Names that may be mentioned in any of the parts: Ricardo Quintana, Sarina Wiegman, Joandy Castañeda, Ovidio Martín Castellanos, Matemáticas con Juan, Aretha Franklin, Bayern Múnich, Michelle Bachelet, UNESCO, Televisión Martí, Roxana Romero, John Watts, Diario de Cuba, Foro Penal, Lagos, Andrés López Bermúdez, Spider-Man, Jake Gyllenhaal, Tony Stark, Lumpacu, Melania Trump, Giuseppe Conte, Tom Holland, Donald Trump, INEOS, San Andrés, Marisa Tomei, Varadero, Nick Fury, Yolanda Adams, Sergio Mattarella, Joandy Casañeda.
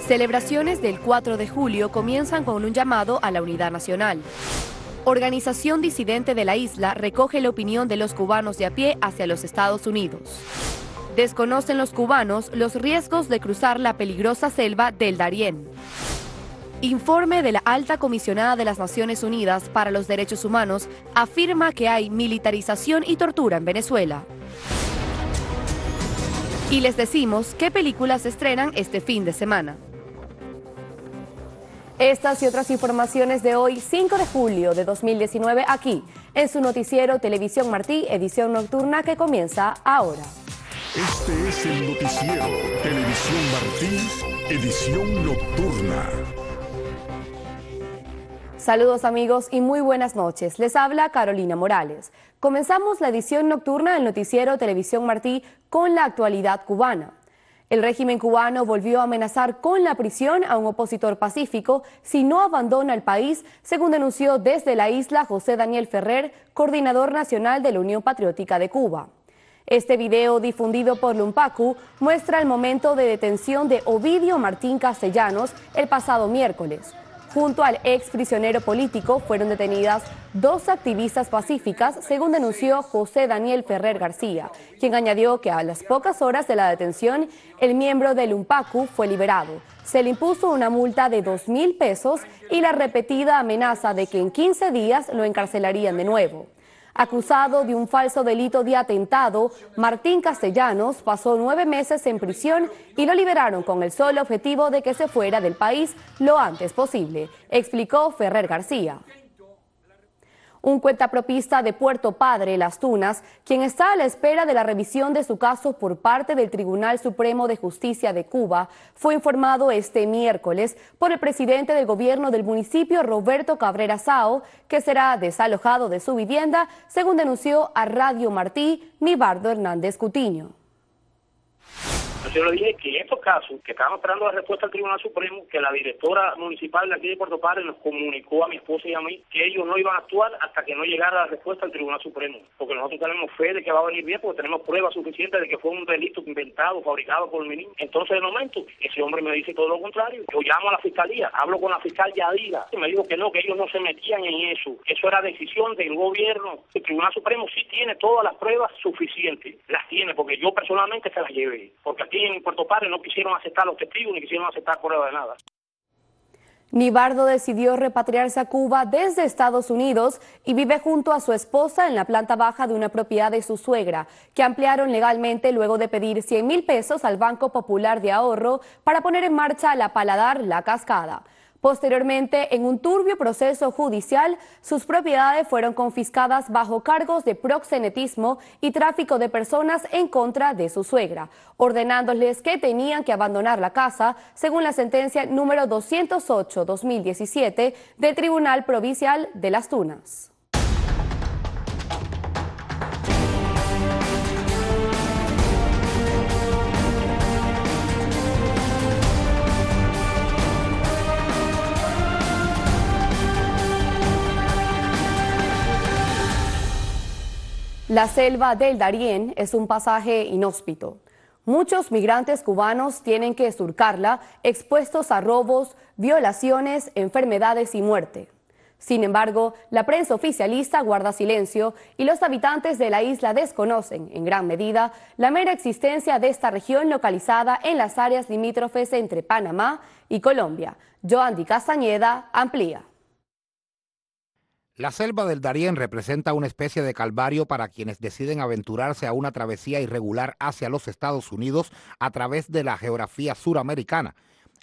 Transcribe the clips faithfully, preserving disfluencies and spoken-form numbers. Celebraciones del cuatro de julio comienzan con un llamado a la unidad nacional. Organización disidente de la isla recoge la opinión de los cubanos de a pie hacia los Estados Unidos. Desconocen los cubanos los riesgos de cruzar la peligrosa selva del Darién. Informe de la Alta Comisionada de las Naciones Unidas para los Derechos Humanos afirma que hay militarización y tortura en Venezuela. Y les decimos qué películas se estrenan este fin de semana. Estas y otras informaciones de hoy, cinco de julio de dos mil diecinueve, aquí, en su noticiero Televisión Martí, edición nocturna que comienza ahora. Este es el noticiero Televisión Martí, edición nocturna. Saludos amigos y muy buenas noches. Les habla Carolina Morales. Comenzamos la edición nocturna del noticiero Televisión Martí con la actualidad cubana. El régimen cubano volvió a amenazar con la prisión a un opositor pacífico si no abandona el país, según denunció desde la isla José Daniel Ferrer, coordinador nacional de la Unión Patriótica de Cuba. Este video, difundido por Lumpacu, muestra el momento de detención de Ovidio Martín Castellanos el pasado miércoles. Junto al ex prisionero político fueron detenidas dos activistas pacíficas, según denunció José Daniel Ferrer García, quien añadió que a las pocas horas de la detención, el miembro del UNPACU fue liberado. Se le impuso una multa de dos mil pesos y la repetida amenaza de que en quince días lo encarcelarían de nuevo. Acusado de un falso delito de atentado, Martín Castellanos pasó nueve meses en prisión y lo liberaron con el solo objetivo de que se fuera del país lo antes posible, explicó Ferrer García. Un cuentapropista de Puerto Padre, Las Tunas, quien está a la espera de la revisión de su caso por parte del Tribunal Supremo de Justicia de Cuba, fue informado este miércoles por el presidente del gobierno del municipio, Roberto Cabrera Sao, que será desalojado de su vivienda, según denunció a Radio Martí, Mibardo Hernández Cutiño. Yo le dije que en estos casos, que estaban esperando la respuesta al Tribunal Supremo, que la directora municipal de aquí de Puerto Padre nos comunicó a mi esposa y a mí que ellos no iban a actuar hasta que no llegara la respuesta al Tribunal Supremo, porque nosotros tenemos fe de que va a venir bien, porque tenemos pruebas suficientes de que fue un delito inventado, fabricado por el ministro. Entonces, de momento, ese hombre me dice todo lo contrario. Yo llamo a la fiscalía, hablo con la fiscal Yadiga, y me dijo que no, que ellos no se metían en eso. Eso era decisión del gobierno. El Tribunal Supremo sí tiene todas las pruebas suficientes, las tiene, porque yo personalmente se las llevé, porque aquí en Puerto Padre no quisieron aceptar los testigos ni quisieron aceptar prueba de nada. Mibardo decidió repatriarse a Cuba desde Estados Unidos y vive junto a su esposa en la planta baja de una propiedad de su suegra, que ampliaron legalmente luego de pedir cien mil pesos al Banco Popular de Ahorro para poner en marcha la Paladar La Cascada. Posteriormente, en un turbio proceso judicial, sus propiedades fueron confiscadas bajo cargos de proxenetismo y tráfico de personas en contra de su suegra, ordenándoles que tenían que abandonar la casa, según la sentencia número doscientos ocho barra dos mil diecisiete del Tribunal Provincial de Las Tunas. La selva del Darién es un pasaje inhóspito. Muchos migrantes cubanos tienen que surcarla, expuestos a robos, violaciones, enfermedades y muerte. Sin embargo, la prensa oficialista guarda silencio y los habitantes de la isla desconocen, en gran medida, la mera existencia de esta región localizada en las áreas limítrofes entre Panamá y Colombia. Joandy Casañeda amplía. La selva del Darién representa una especie de calvario para quienes deciden aventurarse a una travesía irregular hacia los Estados Unidos a través de la geografía suramericana.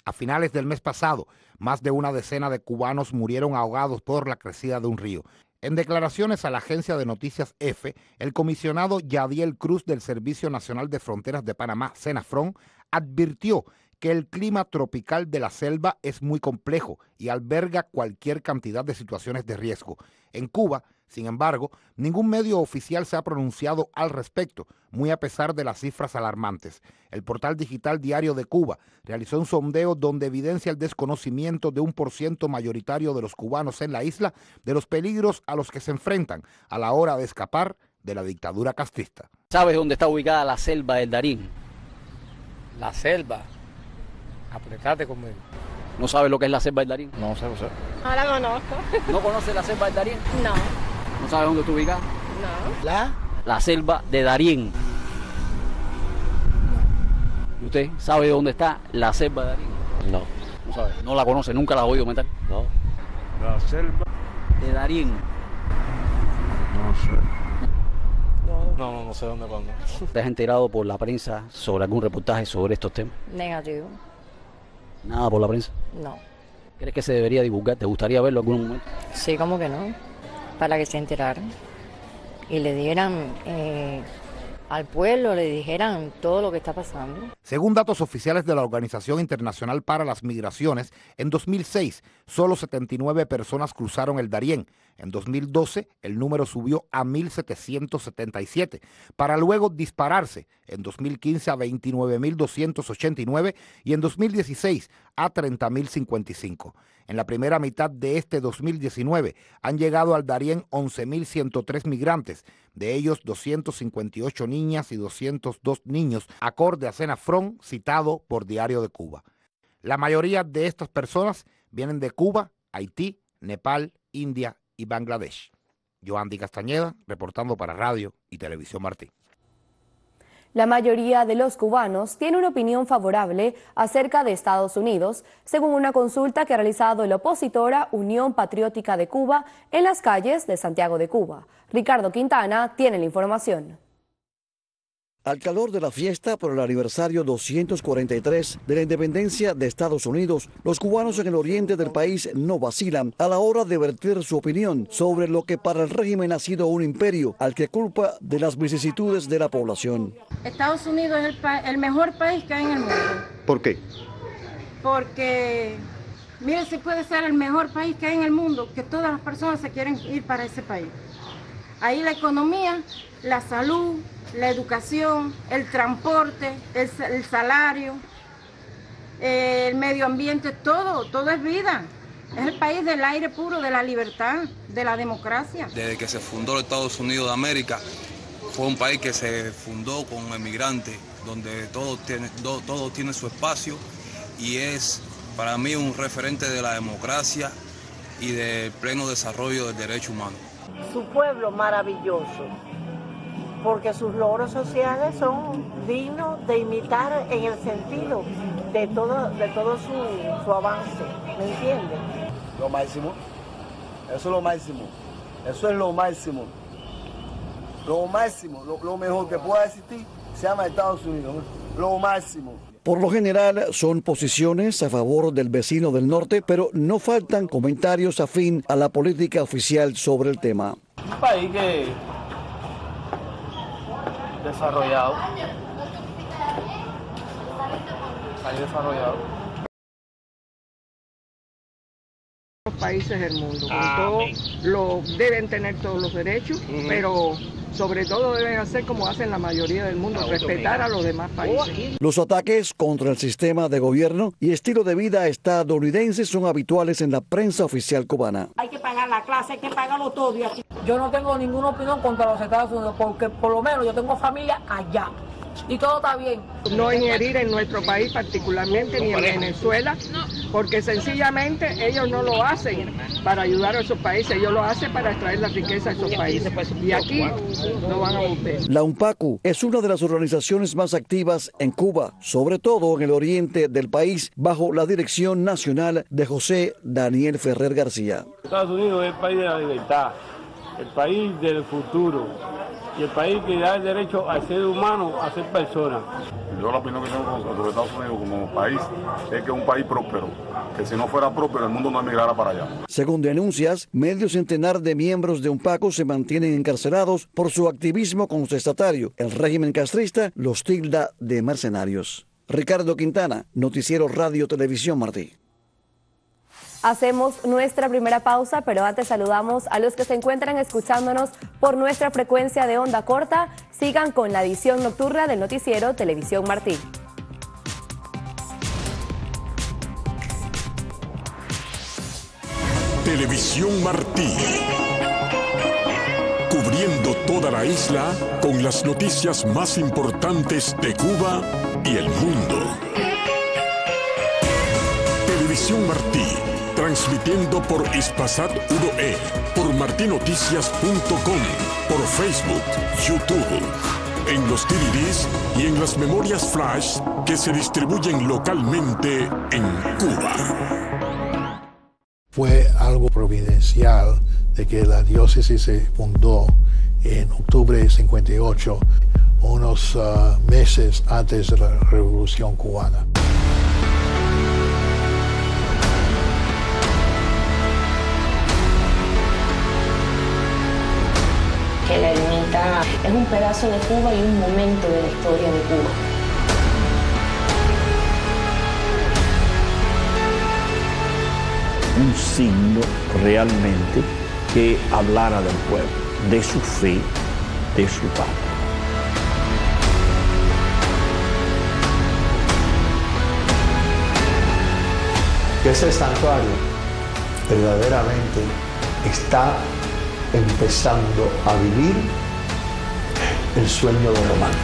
A finales del mes pasado, más de una decena de cubanos murieron ahogados por la crecida de un río. En declaraciones a la agencia de noticias F, el comisionado Yadiel Cruz del Servicio Nacional de Fronteras de Panamá, Senafrón, advirtió que el clima tropical de la selva es muy complejo y alberga cualquier cantidad de situaciones de riesgo. En Cuba, sin embargo, ningún medio oficial se ha pronunciado al respecto, muy a pesar de las cifras alarmantes. El portal digital Diario de Cuba realizó un sondeo donde evidencia el desconocimiento de un por ciento mayoritario de los cubanos en la isla de los peligros a los que se enfrentan a la hora de escapar de la dictadura castrista. ¿Sabes dónde está ubicada la selva del Darién? la selva. Apretate conmigo. ¿No sabes lo que es la selva del Darién? No sé, no sé. No la conozco. ¿No conoces la selva del Darién? No. ¿No sabes dónde te ubicas? No. ¿La? La selva de Darién. No. ¿Y usted sabe dónde está la selva de Darién? No. No sabe. ¿No la conoce? ¿Nunca la has oído comentar? No. La selva de Darién. No sé. No, no, no sé dónde cuándo. ¿Te has enterado por la prensa sobre algún reportaje sobre estos temas? Negativo. ¿Nada por la prensa? No. ¿Crees que se debería divulgar? ¿Te gustaría verlo en algún momento? Sí, ¿cómo que no? Para que se enteraran y le dieran eh, al pueblo, le dijeran todo lo que está pasando. Según datos oficiales de la Organización Internacional para las Migraciones, en dos mil seis solo setenta y nueve personas cruzaron el Darién. En dos mil doce el número subió a mil setecientos setenta y siete, para luego dispararse en dos mil quince a veintinueve mil doscientos ochenta y nueve y en dos mil dieciséis a treinta mil cincuenta y cinco. En la primera mitad de este dos mil diecinueve han llegado al Darién once mil ciento tres migrantes, de ellos doscientas cincuenta y ocho niñas y doscientos dos niños, acorde a Senafrón, citado por Diario de Cuba. La mayoría de estas personas vienen de Cuba, Haití, Nepal, India y Bangladesh. Joandy Castañeda, reportando para Radio y Televisión Martí. La mayoría de los cubanos tiene una opinión favorable acerca de Estados Unidos, según una consulta que ha realizado la opositora Unión Patriótica de Cuba en las calles de Santiago de Cuba. Ricardo Quintana tiene la información. Al calor de la fiesta por el aniversario doscientos cuarenta y tres de la independencia de Estados Unidos, los cubanos en el oriente del país no vacilan a la hora de verter su opinión sobre lo que para el régimen ha sido un imperio, al que culpa de las vicisitudes de la población. Estados Unidos es el, pa el mejor país que hay en el mundo. ¿Por qué? Porque, mire, si puede ser el mejor país que hay en el mundo, que todas las personas se quieren ir para ese país. Ahí la economía, la salud, la educación, el transporte, el, el salario, el medio ambiente, todo, todo es vida. Es el país del aire puro, de la libertad, de la democracia. Desde que se fundó los Estados Unidos de América, fue un país que se fundó con emigrantes, donde todo tiene, todo, todo tiene su espacio y es para mí un referente de la democracia y del pleno desarrollo del derecho humano. Su pueblo maravilloso, porque sus logros sociales son dignos de imitar en el sentido de todo, de todo su, su avance, ¿me entiendes? Lo máximo, eso es lo máximo, eso es lo máximo, lo máximo, lo, lo mejor que pueda existir se llama Estados Unidos, ¿no? Lo máximo. Por lo general son posiciones a favor del vecino del norte, pero no faltan comentarios afín a la política oficial sobre el tema. Un país que desarrollado. Ahí desarrollado. Los países del mundo, con todo, lo, deben tener todos los derechos, uh-huh. pero sobre todo deben hacer como hacen la mayoría del mundo, respetar a los demás países. Los ataques contra el sistema de gobierno y estilo de vida estadounidense son habituales en la prensa oficial cubana. Hay que pagar la clase, hay que pagarlo todo. Yo no tengo ninguna opinión contra los Estados Unidos, porque por lo menos yo tengo familia allá y todo está bien. No inherir en nuestro país particularmente, ni en Venezuela, porque sencillamente ellos no lo hacen para ayudar a esos países, ellos lo hacen para extraer la riqueza de esos países. Y aquí no van a volver. La UNPACU es una de las organizaciones más activas en Cuba, sobre todo en el oriente del país, bajo la dirección nacional de José Daniel Ferrer García. Estados Unidos es el país de la libertad, el país del futuro, y el país que da el derecho al ser humano a ser persona. Yo la opinión que tengo sobre Estados Unidos como país es que es un país próspero, que si no fuera próspero el mundo no emigrara para allá. Según denuncias, medio centenar de miembros de UNPACU se mantienen encarcelados por su activismo contestatario. El régimen castrista los tilda de mercenarios. Ricardo Quintana, Noticiero Radio Televisión Martí. Hacemos nuestra primera pausa, pero antes saludamos a los que se encuentran escuchándonos por nuestra frecuencia de onda corta. Sigan con la edición nocturna del noticiero Televisión Martí. Televisión Martí. Cubriendo toda la isla con las noticias más importantes de Cuba y el mundo. Televisión Martí, transmitiendo por Ispasat uno E, por martinoticias punto com, por Facebook, YouTube, en los D V Ds y en las memorias flash que se distribuyen localmente en Cuba. Fue algo providencial de que la diócesis se fundó en octubre de cincuenta y ocho, unos uh, meses antes de la Revolución Cubana. Que la ermita es un pedazo de Cuba y un momento de la historia de Cuba. Un signo realmente que hablara del pueblo, de su fe, de su patria. Ese santuario verdaderamente está empezando a vivir el sueño de lo humano.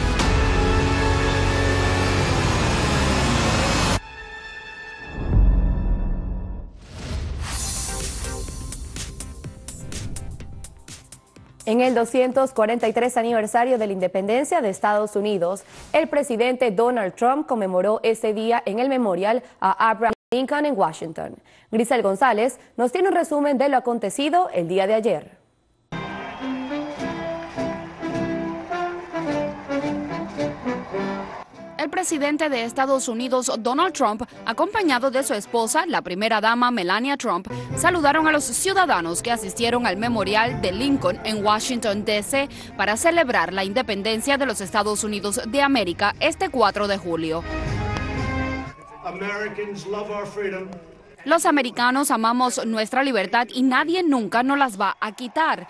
En el doscientos cuarenta y tres aniversario de la independencia de Estados Unidos, el presidente Donald Trump conmemoró ese día en el memorial a Abraham Lincoln en Washington. Grisel González nos tiene un resumen de lo acontecido el día de ayer. El presidente de Estados Unidos, Donald Trump, acompañado de su esposa, la primera dama Melania Trump, saludaron a los ciudadanos que asistieron al memorial de Lincoln en Washington, D C para celebrar la independencia de los Estados Unidos de América este cuatro de julio. Los americanos amamos nuestra libertad y nadie nunca nos las va a quitar.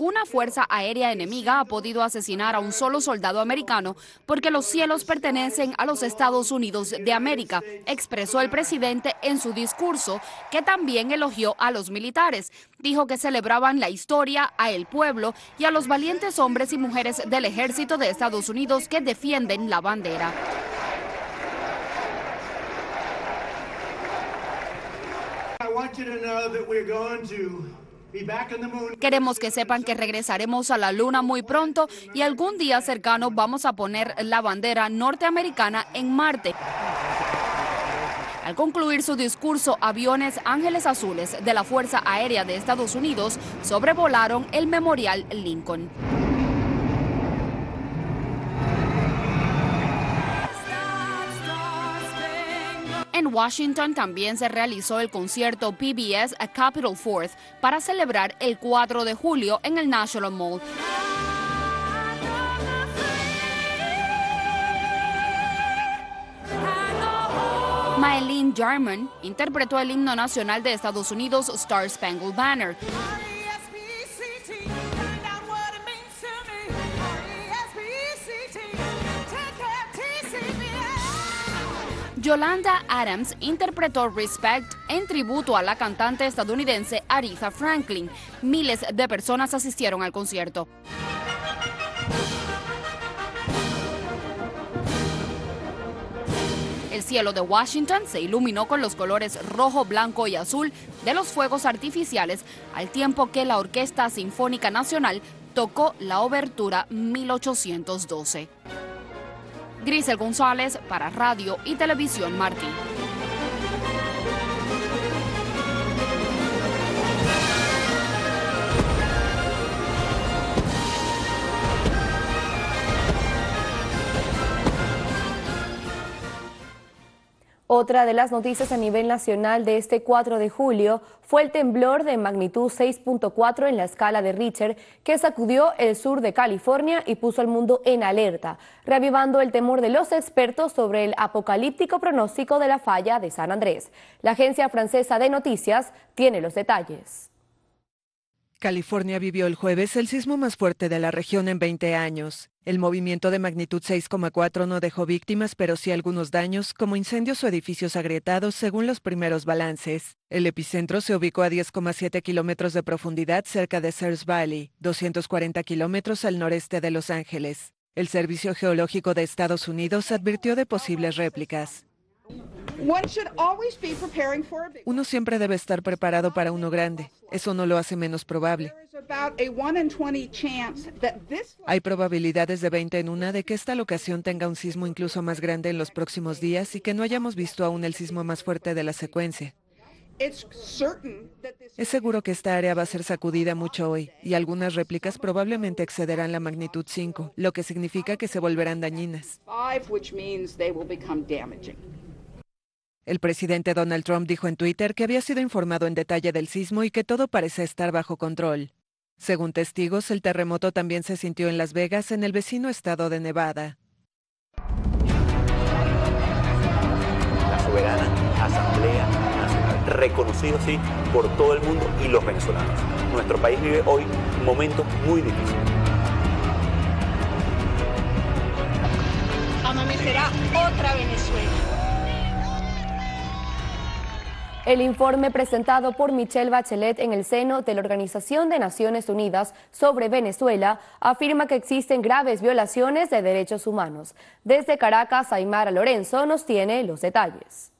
Una fuerza aérea enemiga ha podido asesinar a un solo soldado americano porque los cielos pertenecen a los Estados Unidos de América, expresó el presidente en su discurso, que también elogió a los militares. Dijo que celebraban la historia, a el pueblo y a los valientes hombres y mujeres del ejército de Estados Unidos que defienden la bandera. Queremos que sepan que regresaremos a la luna muy pronto y algún día cercano vamos a poner la bandera norteamericana en Marte. Al concluir su discurso, aviones Ángeles Azules de la Fuerza Aérea de Estados Unidos sobrevolaron el Memorial Lincoln. En Washington también se realizó el concierto P B S A Capitol Fourth para celebrar el cuatro de julio en el National Mall. Maelyn Jarman interpretó el himno nacional de Estados Unidos, Star Spangled Banner. Yolanda Adams interpretó Respect en tributo a la cantante estadounidense Aretha Franklin. Miles de personas asistieron al concierto. El cielo de Washington se iluminó con los colores rojo, blanco y azul de los fuegos artificiales, al tiempo que la Orquesta Sinfónica Nacional tocó la obertura mil ochocientos doce. Grisel González para Radio y Televisión Martí. Otra de las noticias a nivel nacional de este cuatro de julio fue el temblor de magnitud seis punto cuatro en la escala de Richter que sacudió el sur de California y puso al mundo en alerta, reavivando el temor de los expertos sobre el apocalíptico pronóstico de la falla de San Andrés. La agencia francesa de noticias tiene los detalles. California vivió el jueves el sismo más fuerte de la región en veinte años. El movimiento de magnitud seis coma cuatro no dejó víctimas, pero sí algunos daños, como incendios o edificios agrietados, según los primeros balances. El epicentro se ubicó a diez coma siete kilómetros de profundidad cerca de Sears Valley, doscientos cuarenta kilómetros al noreste de Los Ángeles. El Servicio Geológico de Estados Unidos advirtió de posibles réplicas. Uno siempre debe estar preparado para uno grande. Eso no lo hace menos probable. Hay probabilidades de veinte en una de que esta locación tenga un sismo incluso más grande en los próximos días y que no hayamos visto aún el sismo más fuerte de la secuencia. Es seguro que esta área va a ser sacudida mucho hoy y algunas réplicas probablemente excederán la magnitud cinco, lo que significa que se volverán dañinas. El presidente Donald Trump dijo en Twitter que había sido informado en detalle del sismo y que todo parece estar bajo control. Según testigos, el terremoto también se sintió en Las Vegas, en el vecino estado de Nevada. La soberana Asamblea Nacional, reconocido sí por todo el mundo y los venezolanos. Nuestro país vive hoy momentos muy difíciles. Amanecerá otra Venezuela. El informe presentado por Michelle Bachelet en el seno de la Organización de Naciones Unidas sobre Venezuela afirma que existen graves violaciones de derechos humanos. Desde Caracas, Aymara Lorenzo nos tiene los detalles.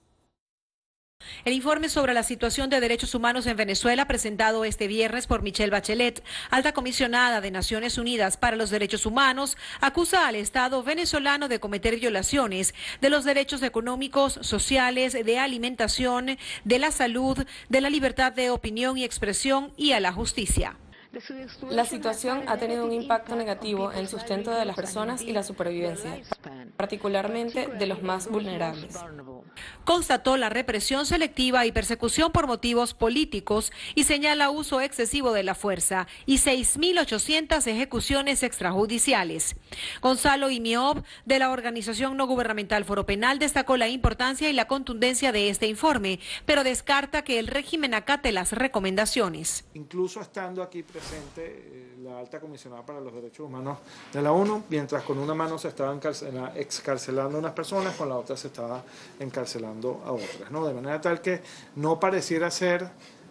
El informe sobre la situación de derechos humanos en Venezuela, presentado este viernes por Michelle Bachelet, alta comisionada de Naciones Unidas para los Derechos Humanos, acusa al Estado venezolano de cometer violaciones de los derechos económicos, sociales, de alimentación, de la salud, de la libertad de opinión y expresión y a la justicia. La situación ha tenido un impacto negativo en el sustento de las personas y la supervivencia, particularmente de los más vulnerables. Constató la represión selectiva y persecución por motivos políticos y señala uso excesivo de la fuerza y seis mil ochocientas ejecuciones extrajudiciales. Gonzalo Imiob, de la organización no gubernamental Foro Penal, destacó la importancia y la contundencia de este informe, pero descarta que el régimen acate las recomendaciones. Incluso estando aquí presente la alta comisionada para los derechos humanos de la ONU, mientras con una mano se estaban excarcelando a unas personas, con la otra se estaba encarcelando a otras, ¿no? De manera tal que no pareciera ser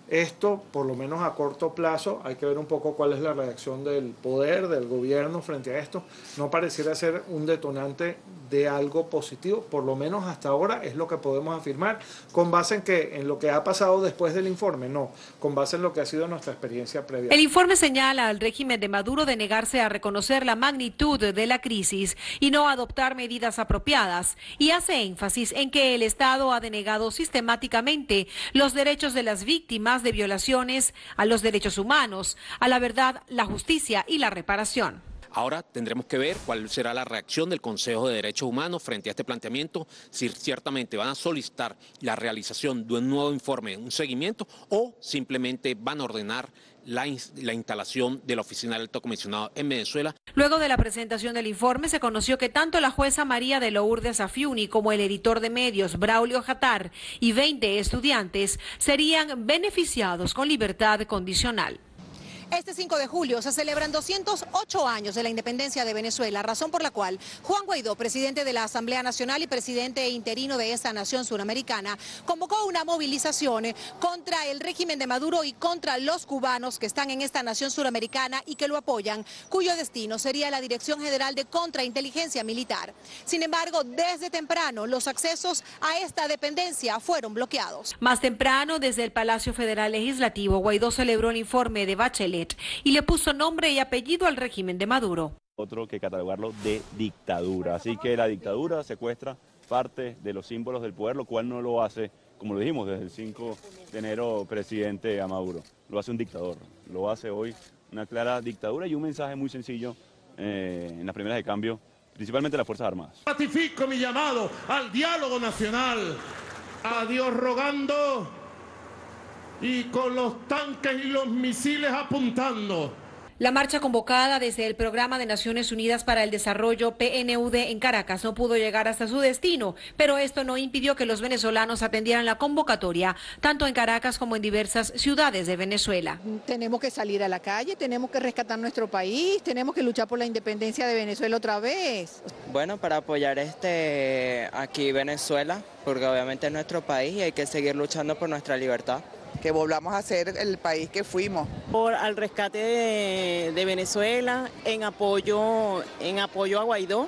esto, por lo menos a corto plazo, hay que ver un poco cuál es la reacción del poder, del gobierno frente a esto, no pareciera ser un detonante de algo positivo, por lo menos hasta ahora es lo que podemos afirmar, con base en, que, en lo que ha pasado después del informe, no, con base en lo que ha sido nuestra experiencia previa. El informe señala al régimen de Maduro de negarse a reconocer la magnitud de la crisis y no adoptar medidas apropiadas, y hace énfasis en que el Estado ha denegado sistemáticamente los derechos de las víctimas de violaciones a los derechos humanos, a la verdad, la justicia y la reparación. Ahora tendremos que ver cuál será la reacción del Consejo de Derechos Humanos frente a este planteamiento, si ciertamente van a solicitar la realización de un nuevo informe, un seguimiento, o simplemente van a ordenar La, ins la instalación de la oficina del alto comisionado en Venezuela. Luego de la presentación del informe se conoció que tanto la jueza María de Lourdes Afiuni como el editor de medios Braulio Jatar y veinte estudiantes serían beneficiados con libertad condicional. Este cinco de julio se celebran doscientos ocho años de la independencia de Venezuela, razón por la cual Juan Guaidó, presidente de la Asamblea Nacional y presidente interino de esta nación suramericana, convocó una movilización contra el régimen de Maduro y contra los cubanos que están en esta nación suramericana y que lo apoyan, cuyo destino sería la Dirección General de Contrainteligencia Militar. Sin embargo, desde temprano los accesos a esta dependencia fueron bloqueados. Más temprano, desde el Palacio Federal Legislativo, Guaidó celebró el informe de Bachelet y le puso nombre y apellido al régimen de Maduro. Otro que catalogarlo de dictadura, así que la dictadura secuestra parte de los símbolos del poder, lo cual no lo hace, como lo dijimos desde el cinco de enero, presidente a Maduro, lo hace un dictador, lo hace hoy una clara dictadura y un mensaje muy sencillo eh, en las primeras de cambio, principalmente las Fuerzas Armadas. Ratifico mi llamado al diálogo nacional, a Dios rogando y con los tanques y los misiles apuntando. La marcha convocada desde el Programa de Naciones Unidas para el Desarrollo P N U D en Caracas no pudo llegar hasta su destino, pero esto no impidió que los venezolanos atendieran la convocatoria, tanto en Caracas como en diversas ciudades de Venezuela. Tenemos que salir a la calle, tenemos que rescatar nuestro país, tenemos que luchar por la independencia de Venezuela otra vez. Bueno, para apoyar este aquí Venezuela, porque obviamente es nuestro país y hay que seguir luchando por nuestra libertad. Que volvamos a ser el país que fuimos. Por al rescate de, de Venezuela, en apoyo, en apoyo a Guaidó.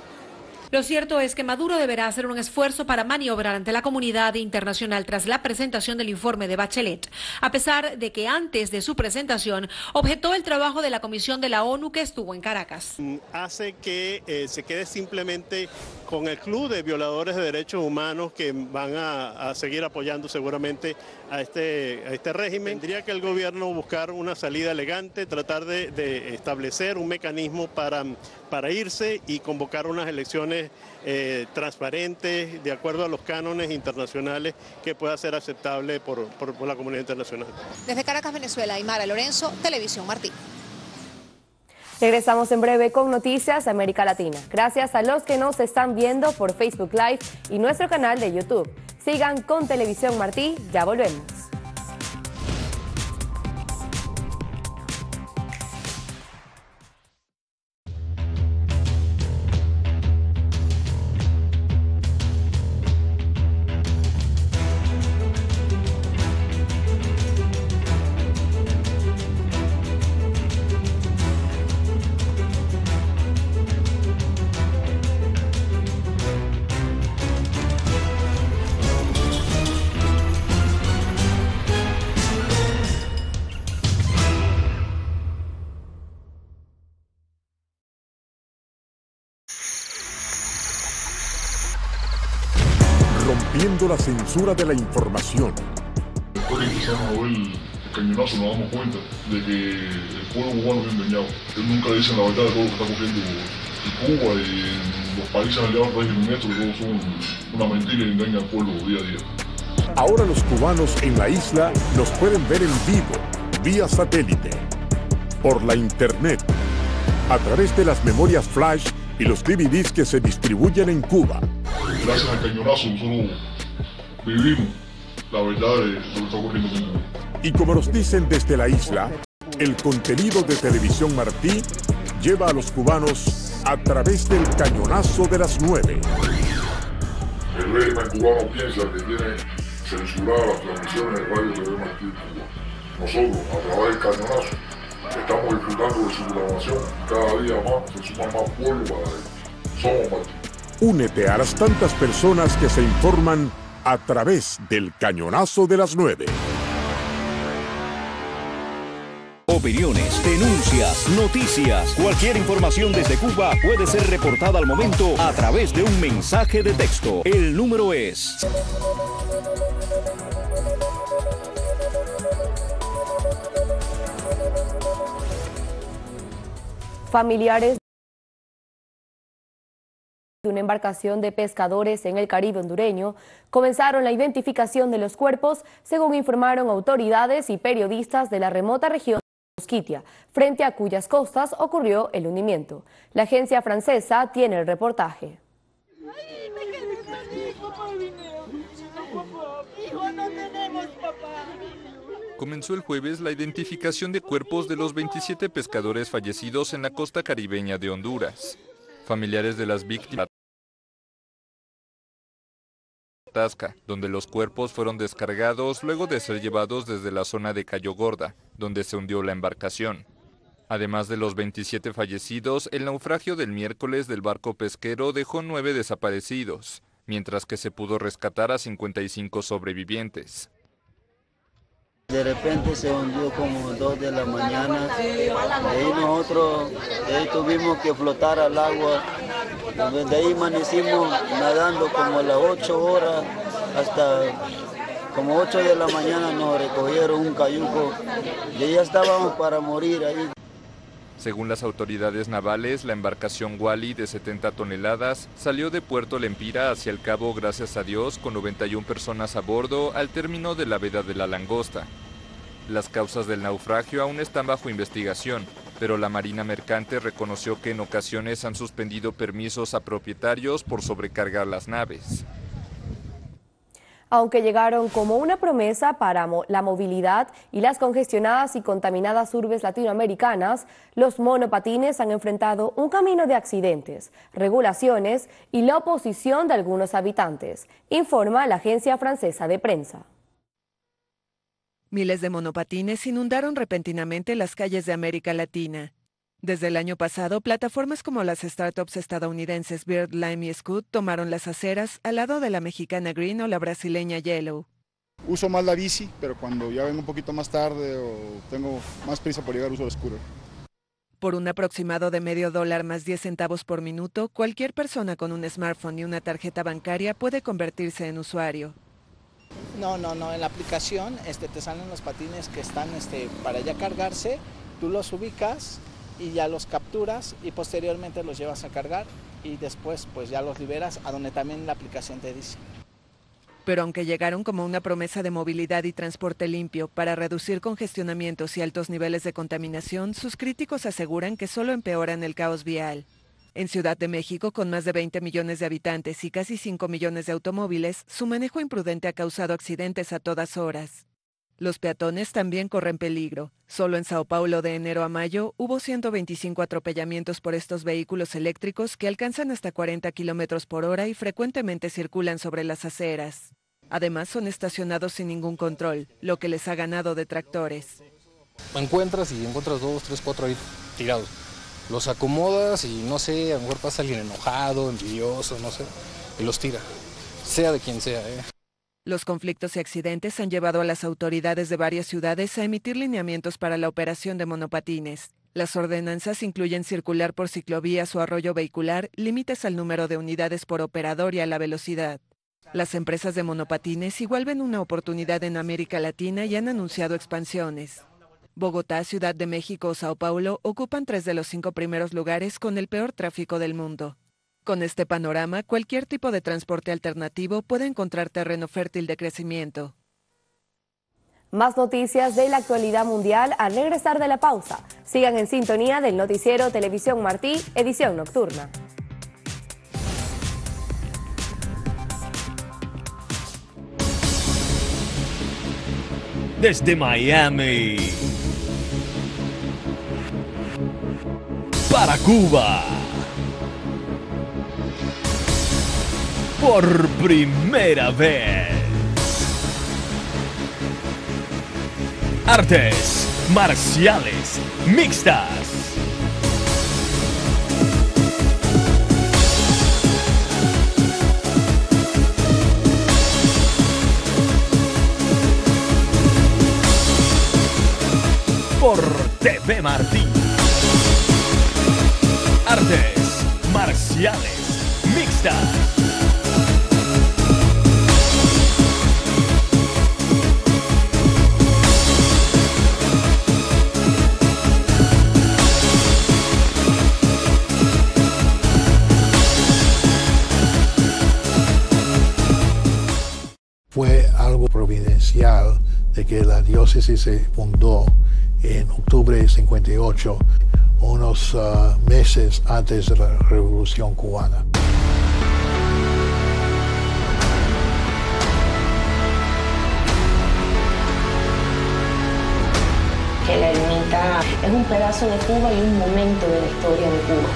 Lo cierto es que Maduro deberá hacer un esfuerzo para maniobrar ante la comunidad internacional tras la presentación del informe de Bachelet, a pesar de que antes de su presentación objetó el trabajo de la Comisión de la ONU que estuvo en Caracas. Hace que eh, se quede simplemente con el club de violadores de derechos humanos que van a, a seguir apoyando seguramente a este, a este régimen. Tendría que el gobierno buscar una salida elegante, tratar de, de establecer un mecanismo para, para irse y convocar unas elecciones Eh, transparentes, de acuerdo a los cánones internacionales, que pueda ser aceptable por, por, por la comunidad internacional. Desde Caracas, Venezuela, Aymara Lorenzo, Televisión Martí. Regresamos en breve con Noticias América Latina. Gracias a los que nos están viendo por Facebook Live y nuestro canal de YouTube. Sigan con Televisión Martí, ya volvemos. La censura de la información. Porque quizás Nobel cañonazo nos damos cuenta de que el pueblo cubano es engañado. Ellos nunca dicen la verdad de todo lo que está ocurriendo en Cuba y en los países aliados al régimen nuestro, que todos son una mentira y engañan al pueblo día a día. Ahora los cubanos en la isla nos pueden ver en vivo, vía satélite, por la internet, a través de las memorias flash y los D V Ds que se distribuyen en Cuba. Gracias al cañonazo nosotros vivimos la verdad de lo que está ocurriendo. Y como nos dicen desde la isla, el contenido de Televisión Martí lleva a los cubanos a través del cañonazo de las nueve. El régimen cubano piensa que tiene censuradas las transmisiones de radio T V Martí en Cuba. Nosotros, a través del cañonazo, estamos disfrutando de su programación. Cada día más se suman más pueblos para ellos. Somos Martí. Únete a las tantas personas que se informan a través del cañonazo de las nueve. Opiniones, denuncias, noticias. Cualquier información desde Cuba puede ser reportada al momento a través de un mensaje de texto. El número es familiares de una embarcación de pescadores en el Caribe hondureño comenzaron la identificación de los cuerpos, según informaron autoridades y periodistas de la remota región de Mosquitia, frente a cuyas costas ocurrió el hundimiento. La agencia francesa tiene el reportaje. Ay, me quedé perdido, papá. No, papá. Hijo, no tenemos, papá. Comenzó el jueves la identificación de cuerpos de los veintisiete pescadores fallecidos en la costa caribeña de Honduras. Familiares de las víctimas Tasca, donde los cuerpos fueron descargados luego de ser llevados desde la zona de Cayo Gorda, donde se hundió la embarcación. Además de los veintisiete fallecidos, el naufragio del miércoles del barco pesquero dejó nueve desaparecidos, mientras que se pudo rescatar a cincuenta y cinco sobrevivientes. De repente se hundió como dos de la mañana, ahí nosotros de ahí tuvimos que flotar al agua, de ahí amanecimos nadando como a las ocho horas, hasta como ocho de la mañana nos recogieron un cayuco y ya estábamos para morir ahí. Según las autoridades navales, la embarcación Wally de setenta toneladas salió de Puerto Lempira hacia el Cabo Gracias a Dios con noventa y una personas a bordo al término de la veda de la Langosta. Las causas del naufragio aún están bajo investigación, pero la Marina Mercante reconoció que en ocasiones han suspendido permisos a propietarios por sobrecargar las naves. Aunque llegaron como una promesa para la movilidad y las congestionadas y contaminadas urbes latinoamericanas, los monopatines han enfrentado un camino de accidentes, regulaciones y la oposición de algunos habitantes, informa la agencia francesa de prensa. Miles de monopatines inundaron repentinamente las calles de América Latina. Desde el año pasado, plataformas como las startups estadounidenses Bird, Lime y Scoot tomaron las aceras al lado de la mexicana Green o la brasileña Yellow. Uso más la bici, pero cuando ya vengo un poquito más tarde o tengo más prisa por llegar, uso el scooter. Por un aproximado de medio dólar más diez centavos por minuto, cualquier persona con un smartphone y una tarjeta bancaria puede convertirse en usuario. No, no, no, en la aplicación este, te salen los patines que están este, para ya cargarse, tú los ubicas y ya los capturas y posteriormente los llevas a cargar y después pues ya los liberas a donde también la aplicación te dice. Pero aunque llegaron como una promesa de movilidad y transporte limpio para reducir congestionamientos y altos niveles de contaminación, sus críticos aseguran que solo empeoran el caos vial. En Ciudad de México, con más de veinte millones de habitantes y casi cinco millones de automóviles, su manejo imprudente ha causado accidentes a todas horas. Los peatones también corren peligro. Solo en Sao Paulo de enero a mayo hubo ciento veinticinco atropellamientos por estos vehículos eléctricos que alcanzan hasta cuarenta kilómetros por hora y frecuentemente circulan sobre las aceras. Además, son estacionados sin ningún control, lo que les ha ganado detractores. Encuentras y encuentras dos, tres, cuatro ahí tirados. Los acomodas y no sé, a lo mejor pasa alguien enojado, envidioso, no sé, y los tira, sea de quien sea, ¿eh? Los conflictos y accidentes han llevado a las autoridades de varias ciudades a emitir lineamientos para la operación de monopatines. Las ordenanzas incluyen circular por ciclovías o arroyo vehicular, límites al número de unidades por operador y a la velocidad. Las empresas de monopatines igual ven una oportunidad en América Latina y han anunciado expansiones. Bogotá, Ciudad de México o Sao Paulo ocupan tres de los cinco primeros lugares con el peor tráfico del mundo. Con este panorama, cualquier tipo de transporte alternativo puede encontrar terreno fértil de crecimiento. Más noticias de la actualidad mundial al regresar de la pausa. Sigan en sintonía del noticiero Televisión Martí, edición nocturna. Desde Miami, para Cuba, por primera vez. Artes marciales mixtas. Por T V Martí. Artes marciales mixtas. Fue algo providencial de que la diócesis se fundó en octubre de cincuenta y ocho, unos uh, meses antes de la Revolución Cubana. Que la ermita es un pedazo de Cuba y un momento de la historia de Cuba.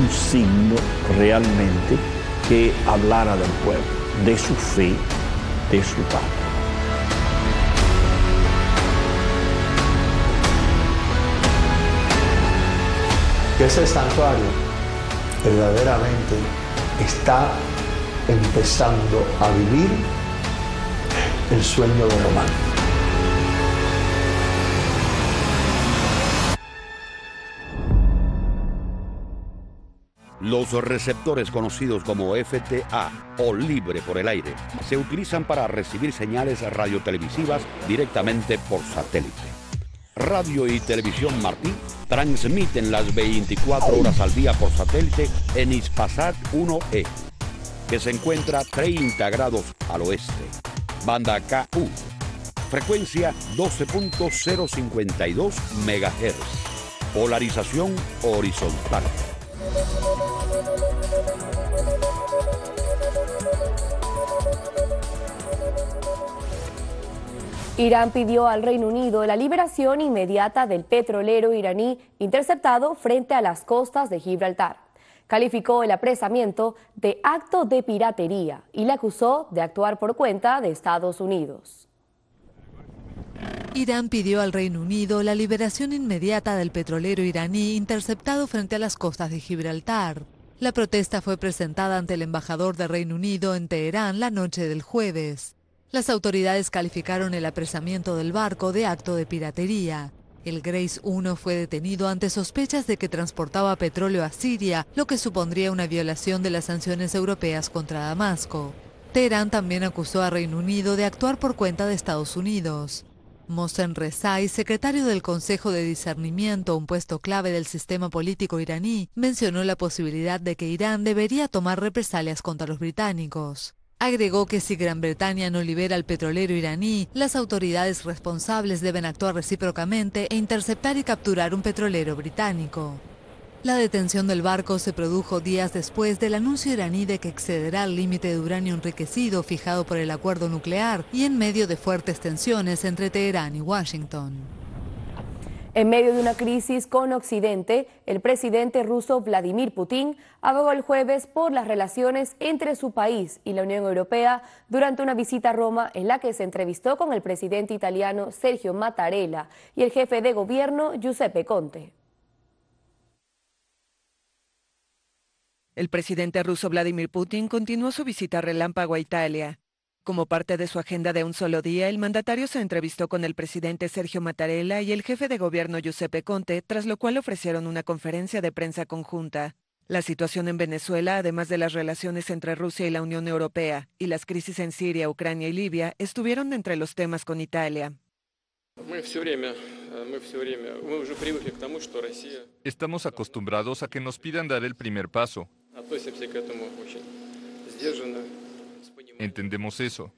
Un signo realmente que hablara del pueblo, de su fe, de su patria. Ese santuario verdaderamente está empezando a vivir el sueño de Román. Los receptores conocidos como F T A o libre por el aire se utilizan para recibir señales radiotelevisivas directamente por satélite. Radio y Televisión Martí transmiten las veinticuatro horas al día por satélite en Hispasat uno E, que se encuentra treinta grados al oeste, banda K U, frecuencia doce punto cero cincuenta y dos megahercios, polarización horizontal. Irán pidió al Reino Unido la liberación inmediata del petrolero iraní interceptado frente a las costas de Gibraltar. Calificó el apresamiento de acto de piratería y le acusó de actuar por cuenta de Estados Unidos. Irán pidió al Reino Unido la liberación inmediata del petrolero iraní interceptado frente a las costas de Gibraltar. La protesta fue presentada ante el embajador del Reino Unido en Teherán la noche del jueves. Las autoridades calificaron el apresamiento del barco de acto de piratería. El Grace uno fue detenido ante sospechas de que transportaba petróleo a Siria, lo que supondría una violación de las sanciones europeas contra Damasco. Teherán también acusó a Reino Unido de actuar por cuenta de Estados Unidos. Mohsen Rezai, secretario del Consejo de Discernimiento, un puesto clave del sistema político iraní, mencionó la posibilidad de que Irán debería tomar represalias contra los británicos. Agregó que si Gran Bretaña no libera al petrolero iraní, las autoridades responsables deben actuar recíprocamente e interceptar y capturar un petrolero británico. La detención del barco se produjo días después del anuncio iraní de que excederá el límite de uranio enriquecido fijado por el acuerdo nuclear y en medio de fuertes tensiones entre Teherán y Washington. En medio de una crisis con Occidente, el presidente ruso Vladimir Putin abogó el jueves por las relaciones entre su país y la Unión Europea durante una visita a Roma en la que se entrevistó con el presidente italiano Sergio Mattarella y el jefe de gobierno Giuseppe Conte. El presidente ruso Vladimir Putin continuó su visita relámpago a Italia. Como parte de su agenda de un solo día, el mandatario se entrevistó con el presidente Sergio Mattarella y el jefe de gobierno Giuseppe Conte, tras lo cual ofrecieron una conferencia de prensa conjunta. La situación en Venezuela, además de las relaciones entre Rusia y la Unión Europea, y las crisis en Siria, Ucrania y Libia, estuvieron entre los temas con Italia. Estamos acostumbrados a que nos pidan dar el primer paso. Entendemos eso.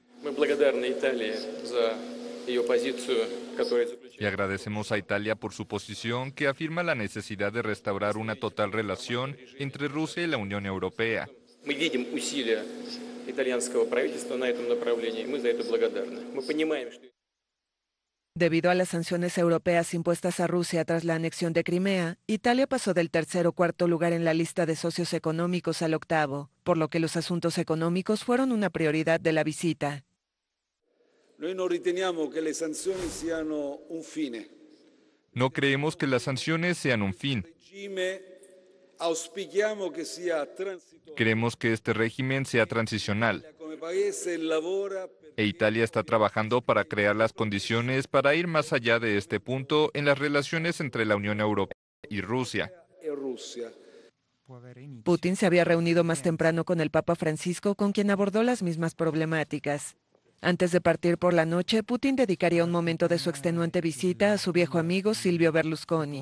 Y agradecemos a Italia por su posición que afirma la necesidad de restaurar una total relación entre Rusia y la Unión Europea. Debido a las sanciones europeas impuestas a Rusia tras la anexión de Crimea, Italia pasó del tercer o cuarto lugar en la lista de socios económicos al octavo, por lo que los asuntos económicos fueron una prioridad de la visita. No creemos que las sanciones sean un fin. Creemos que este régimen sea transicional. E Italia está trabajando para crear las condiciones para ir más allá de este punto en las relaciones entre la Unión Europea y Rusia. Putin se había reunido más temprano con el Papa Francisco, con quien abordó las mismas problemáticas. Antes de partir por la noche, Putin dedicaría un momento de su extenuante visita a su viejo amigo Silvio Berlusconi.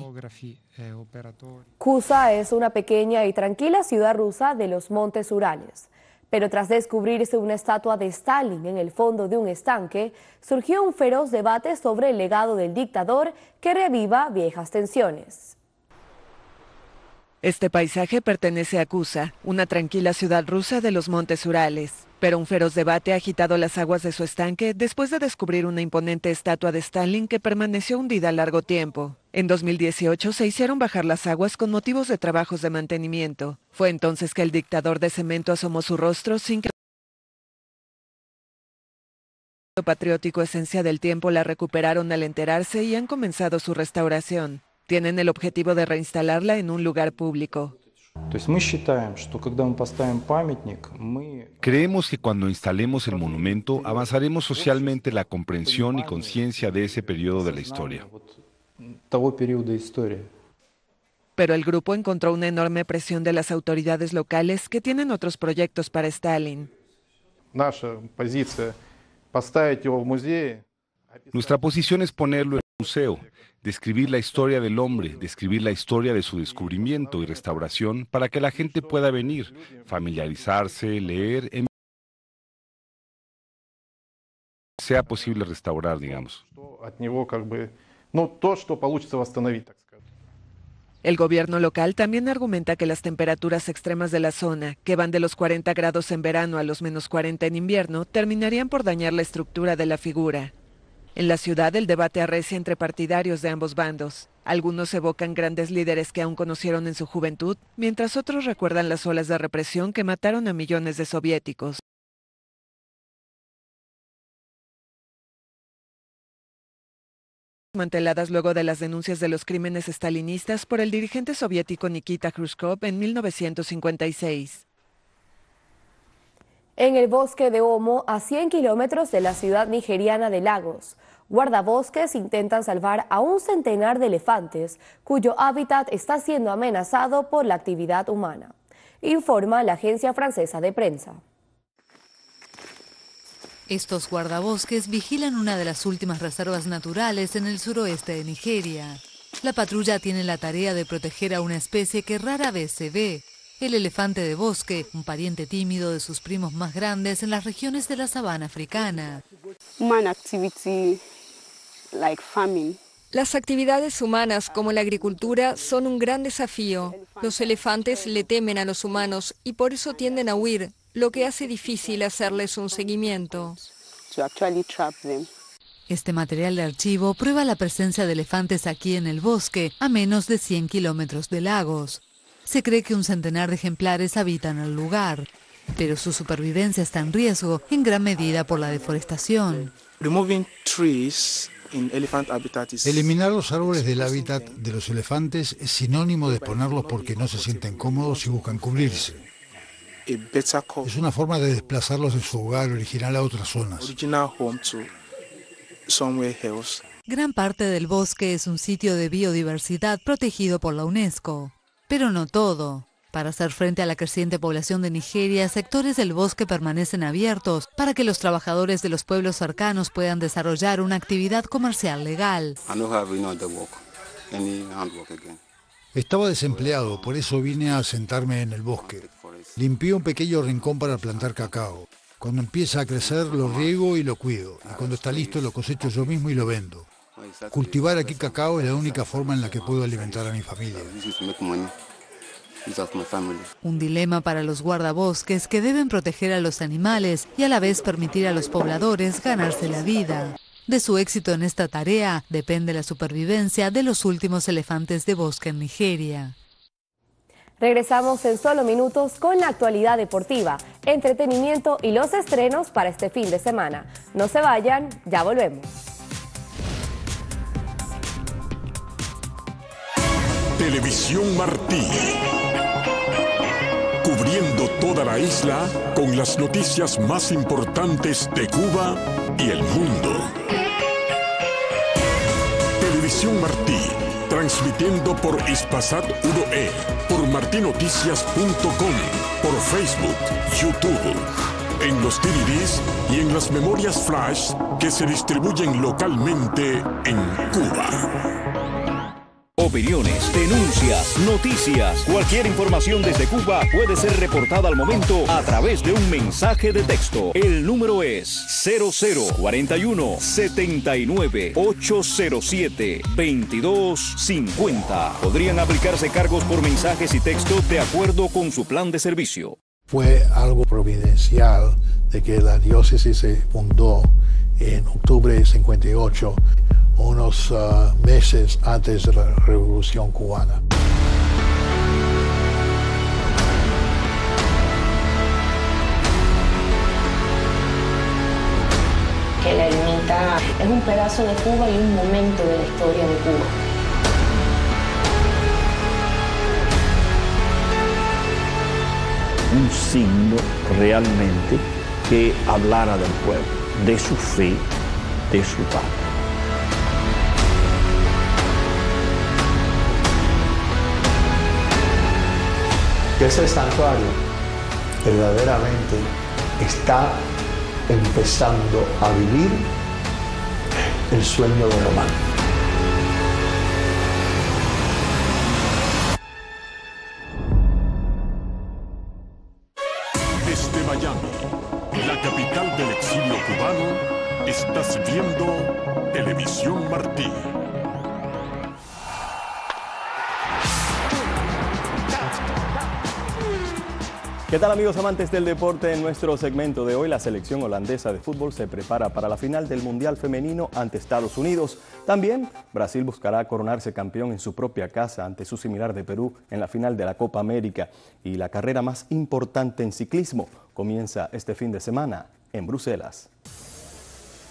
Kusa es una pequeña y tranquila ciudad rusa de los Montes Urales. Pero tras descubrirse una estatua de Stalin en el fondo de un estanque, surgió un feroz debate sobre el legado del dictador que reviva viejas tensiones. Este paisaje pertenece a Kusa, una tranquila ciudad rusa de los Montes Urales. Pero un feroz debate ha agitado las aguas de su estanque después de descubrir una imponente estatua de Stalin que permaneció hundida largo tiempo. En dos mil dieciocho se hicieron bajar las aguas con motivos de trabajos de mantenimiento. Fue entonces que el dictador de cemento asomó su rostro sin que el patriótico Esencia del Tiempo la recuperaron al enterarse y han comenzado su restauración. Tienen el objetivo de reinstalarla en un lugar público. Creemos que cuando instalemos el monumento, avanzaremos socialmente la comprensión y conciencia de ese periodo de la historia. Pero el grupo encontró una enorme presión de las autoridades locales que tienen otros proyectos para Stalin. Nuestra posición es ponerlo en un museo. Describir la historia del hombre, describir la historia de su descubrimiento y restauración para que la gente pueda venir, familiarizarse, leer, sea posible restaurar, digamos. El gobierno local también argumenta que las temperaturas extremas de la zona, que van de los cuarenta grados en verano a los menos cuarenta en invierno, terminarían por dañar la estructura de la figura. En la ciudad el debate arrecia entre partidarios de ambos bandos. Algunos evocan grandes líderes que aún conocieron en su juventud, mientras otros recuerdan las olas de represión que mataron a millones de soviéticos. Desmanteladas luego de las denuncias de los crímenes estalinistas por el dirigente soviético Nikita Khrushchev en mil novecientos cincuenta y seis. En el bosque de Omo, a cien kilómetros de la ciudad nigeriana de Lagos, guardabosques intentan salvar a un centenar de elefantes, cuyo hábitat está siendo amenazado por la actividad humana, informa la agencia francesa de prensa. Estos guardabosques vigilan una de las últimas reservas naturales en el suroeste de Nigeria. La patrulla tiene la tarea de proteger a una especie que rara vez se ve, el elefante de bosque, un pariente tímido de sus primos más grandes en las regiones de la sabana africana. Las actividades humanas como la agricultura son un gran desafío. Los elefantes le temen a los humanos y por eso tienden a huir, lo que hace difícil hacerles un seguimiento. Este material de archivo prueba la presencia de elefantes aquí en el bosque, a menos de cien kilómetros de Lagos. Se cree que un centenar de ejemplares habitan el lugar, pero su supervivencia está en riesgo, en gran medida por la deforestación. Eliminar los árboles del hábitat de los elefantes es sinónimo de exponerlos porque no se sienten cómodos y buscan cubrirse. Es una forma de desplazarlos de su hogar original a otras zonas. Gran parte del bosque es un sitio de biodiversidad protegido por la UNESCO, pero no todo. Para hacer frente a la creciente población de Nigeria, sectores del bosque permanecen abiertos para que los trabajadores de los pueblos cercanos puedan desarrollar una actividad comercial legal. Estaba desempleado, por eso vine a sentarme en el bosque. Limpié un pequeño rincón para plantar cacao. Cuando empieza a crecer lo riego y lo cuido. Y cuando está listo lo cosecho yo mismo y lo vendo. Cultivar aquí cacao es la única forma en la que puedo alimentar a mi familia. Un dilema para los guardabosques que deben proteger a los animales y a la vez permitir a los pobladores ganarse la vida. De su éxito en esta tarea depende la supervivencia de los últimos elefantes de bosque en Nigeria. Regresamos en solo minutos con la actualidad deportiva, entretenimiento y los estrenos para este fin de semana. No se vayan, ya volvemos. Televisión Martí. Cubriendo toda la isla con las noticias más importantes de Cuba y el mundo. Televisión Martí. Transmitiendo por Hispasat uno E, por martinoticias punto com, por Facebook, YouTube, en los D V Ds y en las memorias flash que se distribuyen localmente en Cuba. Opiniones, denuncias, noticias, cualquier información desde Cuba puede ser reportada al momento a través de un mensaje de texto. El número es cero cero cuatro uno, siete nueve, ocho cero siete, dos dos cinco cero. Podrían aplicarse cargos por mensajes y texto de acuerdo con su plan de servicio. Fue algo providencial de que la diócesis se fundó en octubre de cincuenta y ocho. Unos uh, meses antes de la Revolución Cubana. Que la ermita es un pedazo de Cuba y un momento de la historia de Cuba. Un signo realmente que hablara del pueblo, de su fe, de su patria. Ese santuario verdaderamente está empezando a vivir el sueño de Román. Desde Miami, la capital del exilio cubano, estás Televisión Martí. ¿Qué tal, amigos amantes del deporte? En nuestro segmento de hoy, la selección holandesa de fútbol se prepara para la final del Mundial Femenino ante Estados Unidos. También, Brasil buscará coronarse campeón en su propia casa ante su similar de Perú en la final de la Copa América. Y la carrera más importante en ciclismo comienza este fin de semana en Bruselas.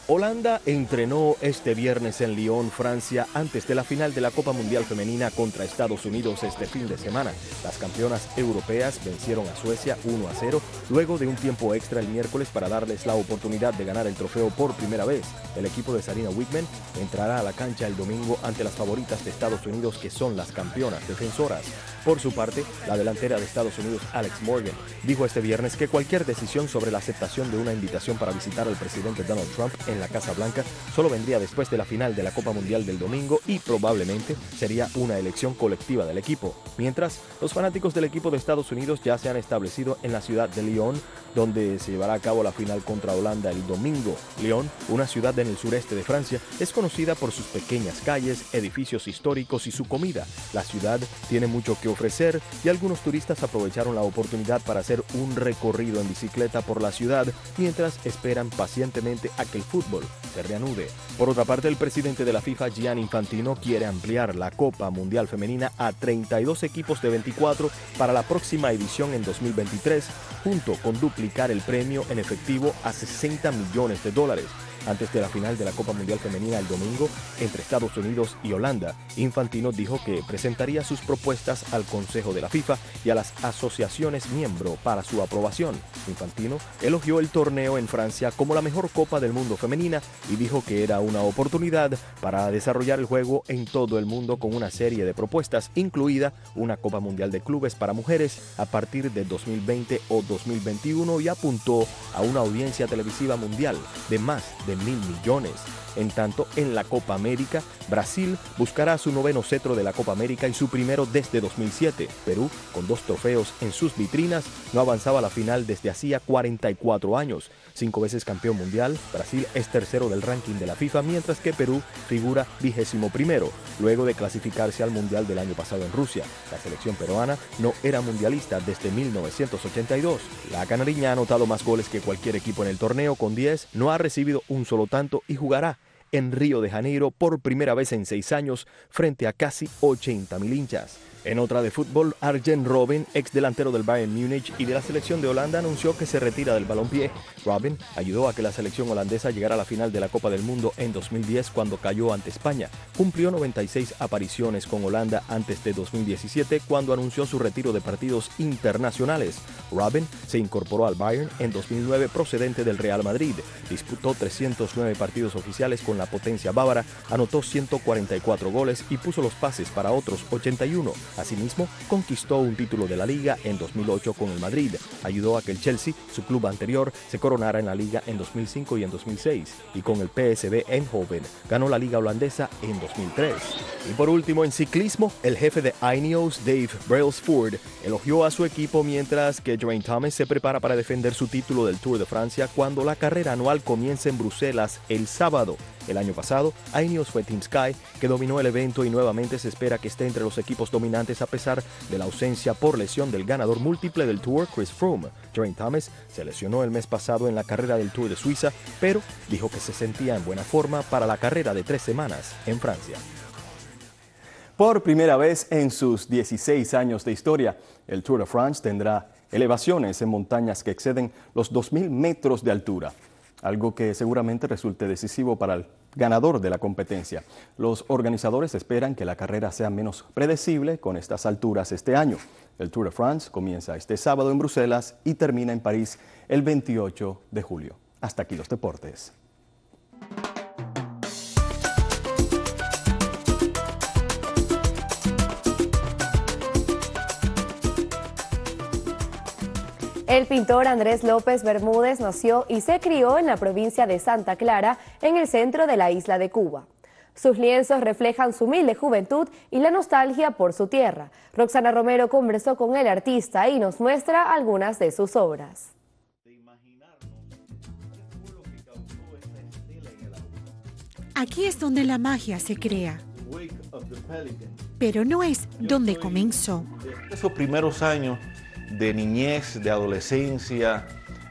Holanda entrenó este viernes en Lyon, Francia, antes de la final de la Copa Mundial Femenina contra Estados Unidos este fin de semana. Las campeonas europeas vencieron a Suecia uno a cero, luego de un tiempo extra el miércoles para darles la oportunidad de ganar el trofeo por primera vez. El equipo de Sarina Wiegman entrará a la cancha el domingo ante las favoritas de Estados Unidos, que son las campeonas defensoras. Por su parte, la delantera de Estados Unidos, Alex Morgan, dijo este viernes que cualquier decisión sobre la aceptación de una invitación para visitar al presidente Donald Trump en en la Casa Blanca solo vendría después de la final de la Copa Mundial del domingo y probablemente sería una elección colectiva del equipo. Mientras, los fanáticos del equipo de Estados Unidos ya se han establecido en la ciudad de Lyon, donde se llevará a cabo la final contra Holanda el domingo. Lyon, una ciudad en el sureste de Francia, es conocida por sus pequeñas calles, edificios históricos y su comida. La ciudad tiene mucho que ofrecer y algunos turistas aprovecharon la oportunidad para hacer un recorrido en bicicleta por la ciudad mientras esperan pacientemente a que el fútbol se reanude. Por otra parte, el presidente de la FIFA, Gianni Infantino, quiere ampliar la Copa Mundial Femenina a treinta y dos equipos de veinticuatro para la próxima edición en dos mil veintitrés, junto con duplicar el premio en efectivo a sesenta millones de dólares. Antes de la final de la Copa Mundial Femenina el domingo entre Estados Unidos y Holanda, Infantino dijo que presentaría sus propuestas al Consejo de la FIFA y a las asociaciones miembro para su aprobación. Infantino elogió el torneo en Francia como la mejor Copa del Mundo femenina y dijo que era una oportunidad para desarrollar el juego en todo el mundo con una serie de propuestas, incluida una Copa Mundial de Clubes para mujeres a partir de dos mil veinte o dos mil veintiuno, y apuntó a una audiencia televisiva mundial de más de mil millones. En tanto, en la Copa América, Brasil buscará su noveno cetro de la Copa América y su primero desde dos mil siete. Perú, con dos trofeos en sus vitrinas, no avanzaba a la final desde hacía cuarenta y cuatro años. Cinco veces campeón mundial, Brasil es tercero del ranking de la FIFA, mientras que Perú figura vigésimo primero, luego de clasificarse al Mundial del año pasado en Rusia. La selección peruana no era mundialista desde mil novecientos ochenta y dos. La canariña ha anotado más goles que cualquier equipo en el torneo, con diez, no ha recibido un solo tanto y jugará en Río de Janeiro por primera vez en seis años frente a casi ochenta mil hinchas. En otra de fútbol, Arjen Robben, ex delantero del Bayern Múnich y de la selección de Holanda, anunció que se retira del balompié. Robben ayudó a que la selección holandesa llegara a la final de la Copa del Mundo en dos mil diez cuando cayó ante España. Cumplió noventa y seis apariciones con Holanda antes de dos mil diecisiete, cuando anunció su retiro de partidos internacionales. Robben se incorporó al Bayern en dos mil nueve procedente del Real Madrid. Disputó trescientos nueve partidos oficiales con la potencia bávara, anotó ciento cuarenta y cuatro goles y puso los pases para otros ochenta y uno. Asimismo, conquistó un título de la Liga en dos mil ocho con el Madrid, ayudó a que el Chelsea, su club anterior, se coronara en la Liga en dos mil cinco y en dos mil seis, y con el P S V Eindhoven ganó la Liga holandesa en dos mil tres. Y por último, en ciclismo, el jefe de Ineos, Dave Brailsford, elogió a su equipo mientras que Geraint Thomas se prepara para defender su título del Tour de Francia cuando la carrera anual comience en Bruselas el sábado. El año pasado, Ineos fue Team Sky, que dominó el evento, y nuevamente se espera que esté entre los equipos dominantes a pesar de la ausencia por lesión del ganador múltiple del Tour, Chris Froome. Geraint Thomas se lesionó el mes pasado en la carrera del Tour de Suiza, pero dijo que se sentía en buena forma para la carrera de tres semanas en Francia. Por primera vez en sus dieciséis años de historia, el Tour de France tendrá elevaciones en montañas que exceden los dos mil metros de altura, algo que seguramente resulte decisivo para el ganador de la competencia. Los organizadores esperan que la carrera sea menos predecible con estas alturas este año. El Tour de France comienza este sábado en Bruselas y termina en París el veintiocho de julio. Hasta aquí los deportes. El pintor Andrés López Bermúdez nació y se crió en la provincia de Santa Clara, en el centro de la isla de Cuba. Sus lienzos reflejan su humilde juventud y la nostalgia por su tierra. Roxana Romero conversó con el artista y nos muestra algunas de sus obras. Aquí es donde la magia se crea. Pero no es donde comenzó. Esos primeros años de niñez, de adolescencia,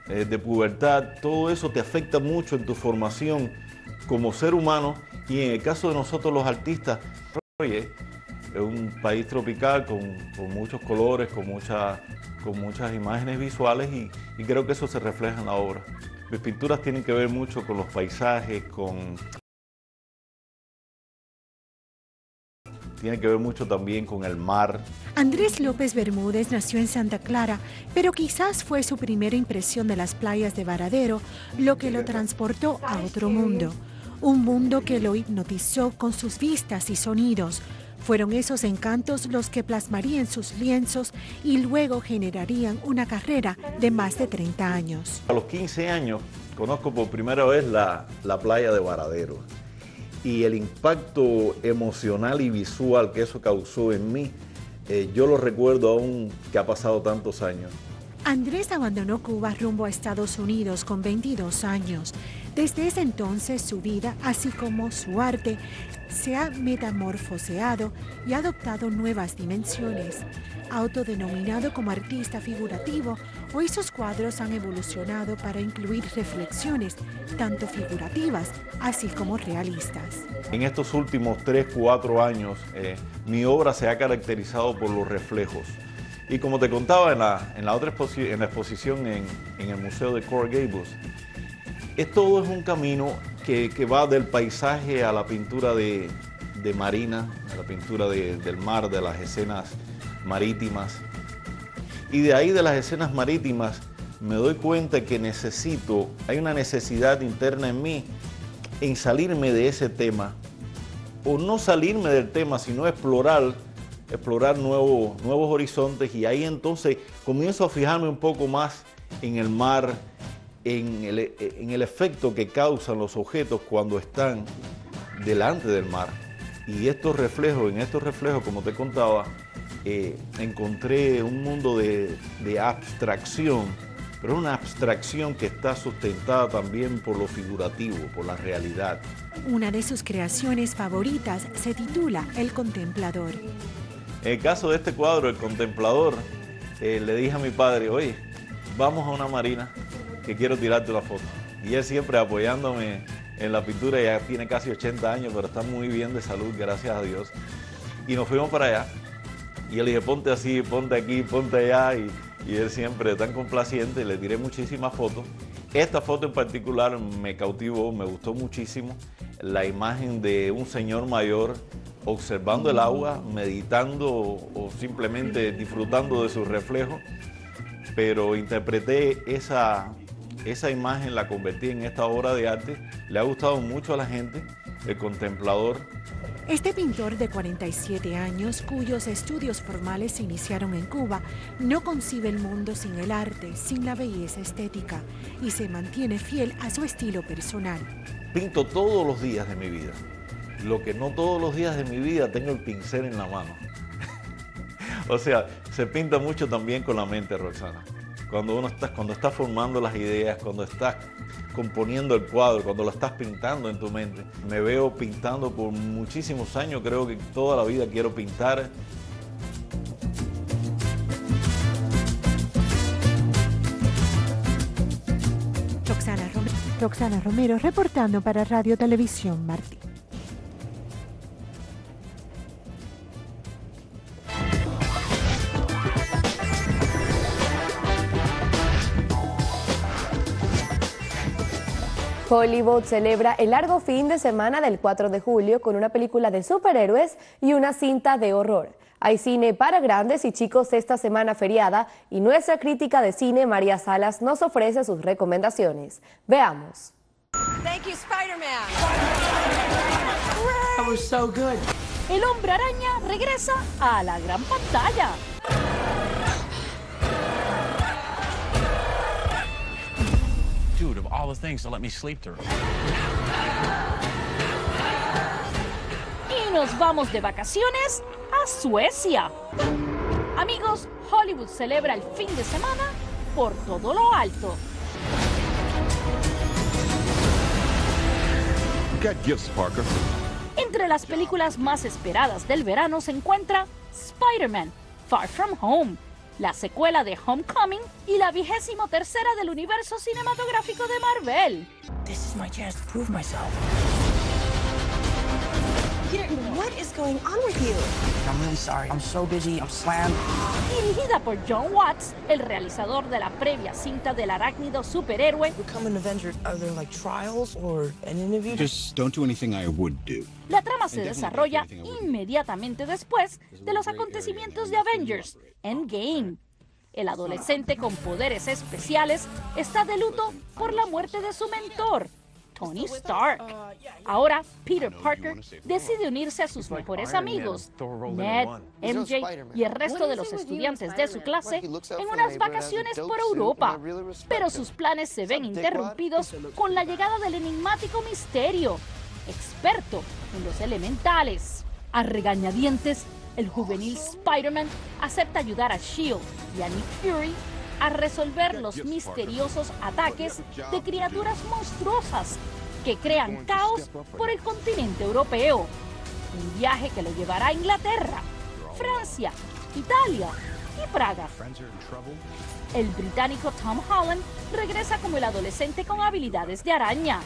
de pubertad, todo eso te afecta mucho en tu formación como ser humano y en el caso de nosotros los artistas. Oye, es un país tropical con, con muchos colores, con, mucha, con muchas imágenes visuales y, y creo que eso se refleja en la obra. Mis pinturas tienen que ver mucho con los paisajes, con... Tiene que ver mucho también con el mar. Andrés López Bermúdez nació en Santa Clara, pero quizás fue su primera impresión de las playas de Varadero lo que lo transportó a otro mundo. Un mundo que lo hipnotizó con sus vistas y sonidos. Fueron esos encantos los que plasmarían sus lienzos y luego generarían una carrera de más de treinta años. A los quince años conozco por primera vez la, la playa de Varadero. Y el impacto emocional y visual que eso causó en mí, eh, yo lo recuerdo aún que ha pasado tantos años. Andrés abandonó Cuba rumbo a Estados Unidos con veintidós años. Desde ese entonces su vida, así como su arte, se ha metamorfoseado y ha adoptado nuevas dimensiones. Autodenominado como artista figurativo, hoy sus cuadros han evolucionado para incluir reflexiones, tanto figurativas, así como realistas. En estos últimos tres, cuatro años, eh, mi obra se ha caracterizado por los reflejos. Y como te contaba en la, en la otra exposi- en la exposición en, en el Museo de Coral Gables, es todo es un camino que, que va del paisaje a la pintura de, de marina, a la pintura de, del mar, de las escenas marítimas. Y de ahí de las escenas marítimas me doy cuenta que necesito, hay una necesidad interna en mí en salirme de ese tema, o no salirme del tema, sino explorar, explorar nuevos, nuevos horizontes y ahí entonces comienzo a fijarme un poco más en el mar, en el, en el efecto que causan los objetos cuando están delante del mar. Y estos reflejos, en estos reflejos, como te contaba, Eh, encontré un mundo de, de abstracción, pero una abstracción que está sustentada también por lo figurativo, por la realidad. Una de sus creaciones favoritas se titula El Contemplador. En el caso de este cuadro, El Contemplador, eh, le dije a mi padre, oye, vamos a una marina que quiero tirarte la foto. Y él siempre apoyándome en la pintura, ya tiene casi ochenta años, pero está muy bien de salud, gracias a Dios. Y nos fuimos para allá. Y él dije, ponte así, ponte aquí, ponte allá. Y, y él siempre tan complaciente, le tiré muchísimas fotos. Esta foto en particular me cautivó, me gustó muchísimo. La imagen de un señor mayor observando el agua, meditando o simplemente disfrutando de su reflejo. Pero interpreté esa, esa imagen, la convertí en esta obra de arte. Le ha gustado mucho a la gente, El Contemplador. Este pintor de cuarenta y siete años, cuyos estudios formales se iniciaron en Cuba, no concibe el mundo sin el arte, sin la belleza estética, y se mantiene fiel a su estilo personal. Pinto todos los días de mi vida. Lo que no todos los días de mi vida tengo el pincel en la mano. O sea, se pinta mucho también con la mente, Roxana. Cuando uno está, cuando estás formando las ideas, cuando estás componiendo el cuadro, cuando lo estás pintando en tu mente. Me veo pintando por muchísimos años, creo que toda la vida quiero pintar. Roxana Romero, Roxana Romero reportando para Radio Televisión Martí. Hollywood celebra el largo fin de semana del cuatro de julio con una película de superhéroes y una cinta de horror. Hay cine para grandes y chicos esta semana feriada y nuestra crítica de cine María Salas nos ofrece sus recomendaciones. Veamos. Thank you, Spider-Man. That was so good. El Hombre Araña regresa a la gran pantalla. Dude, of all the things to let me sleep through. Y nos vamos de vacaciones a Suecia. Amigos, Hollywood celebra el fin de semana por todo lo alto. Get gifts, Parker. Entre las películas más esperadas del verano se encuentra Spider-Man, Far From Home, la secuela de Homecoming y la vigésimo tercera del universo cinematográfico de Marvel. This is my chance to prove myself. Peter, what is going on with you? I'm really sorry. I'm so busy. I'm slammed. Dirigida por John Watts, el realizador de la previa cinta del arácnido superhéroe. Become an Avenger. Are there like trials or an interview? Just don't do anything I would do. La trama se desarrolla inmediatamente después de los acontecimientos de Avengers, Endgame. El adolescente con poderes especiales está de luto por la muerte de su mentor, Tony Stark. Ahora, Peter Parker decide unirse a sus mejores amigos, Ned, M J y el resto de los estudiantes de su clase en unas vacaciones por Europa. Pero sus planes se ven interrumpidos con la llegada del enigmático Misterio, experto en los elementales. A regañadientes, el juvenil Spider-Man acepta ayudar a S H I E L D y a Nick Fury a resolver los misteriosos ataques de criaturas monstruosas que crean caos por el continente europeo. Un viaje que lo llevará a Inglaterra, Francia, Italia y Praga. El británico Tom Holland regresa como el adolescente con habilidades de araña.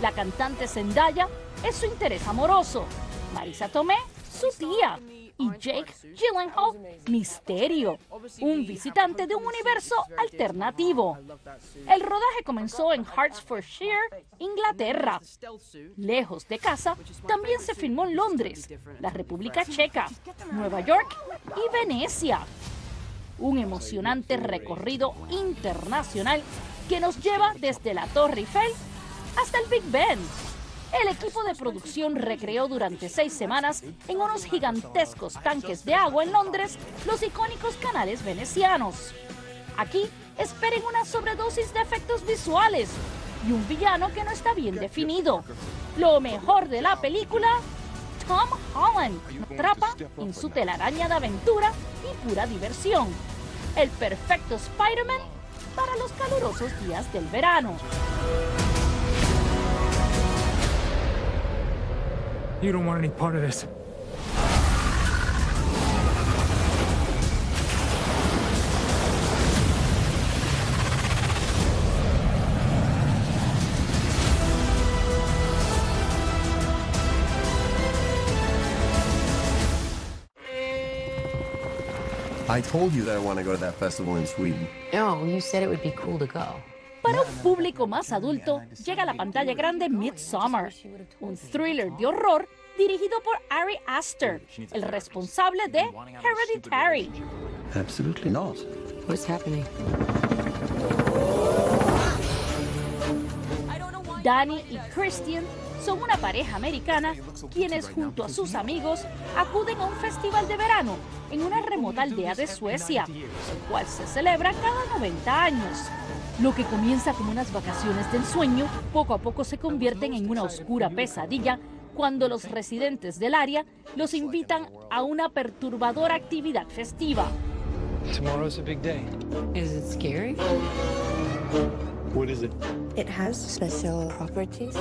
La cantante Zendaya es su interés amoroso, Marisa Tomei, su tía, y Jake Gyllenhaal, Misterio, un visitante de un universo alternativo. El rodaje comenzó en Hertfordshire, Inglaterra. Lejos de casa, también se filmó en Londres, la República Checa, Nueva York y Venecia. Un emocionante recorrido internacional que nos lleva desde la Torre Eiffel hasta el Big Ben. El equipo de producción recreó durante seis semanas en unos gigantescos tanques de agua en Londres los icónicos canales venecianos. Aquí esperen una sobredosis de efectos visuales y un villano que no está bien definido. Lo mejor de la película, Tom Holland atrapa en su telaraña de aventura y pura diversión. El perfecto Spider-Man para los calurosos días del verano. You don't want any part of this. I told you that I want to go to that festival in Sweden. No, you said it would be cool to go. Para un público más adulto, llega a la pantalla grande Midsommar, un thriller de horror dirigido por Ari Aster, el responsable de Hereditary. Absolutely not. What's happening? Danny y Christian son una pareja americana quienes junto a sus amigos acuden a un festival de verano en una remota aldea de Suecia, el cual se celebra cada noventa años. Lo que comienza como unas vacaciones de ensueño, poco a poco se convierten en una oscura pesadilla cuando los residentes del área los invitan a una perturbadora actividad festiva. Tomorrow's a big day. Is it scary? What is it? It has special properties.